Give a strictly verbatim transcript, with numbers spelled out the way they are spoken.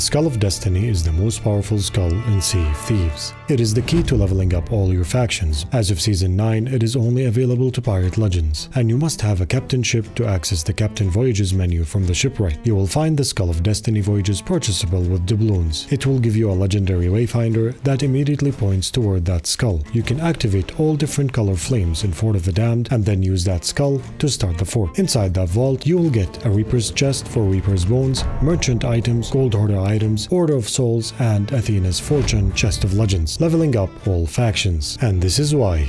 The Skull of Destiny is the most powerful skull in Sea of Thieves. It is the key to leveling up all your factions. As of Season nine, it is only available to Pirate Legends, and you must have a Captain Ship to access the Captain Voyages menu from the Shipwright. You will find the Skull of Destiny Voyages purchasable with doubloons. It will give you a Legendary Wayfinder that immediately points toward that skull. You can activate all different color flames in Fort of the Damned and then use that skull to start the fort. Inside that vault, you will get a Reaper's Chest for Reaper's Bones, Merchant Items, Gold Hoarder Items, Order of Souls, and Athena's Fortune, Chest of Legends, leveling up all factions. And this is why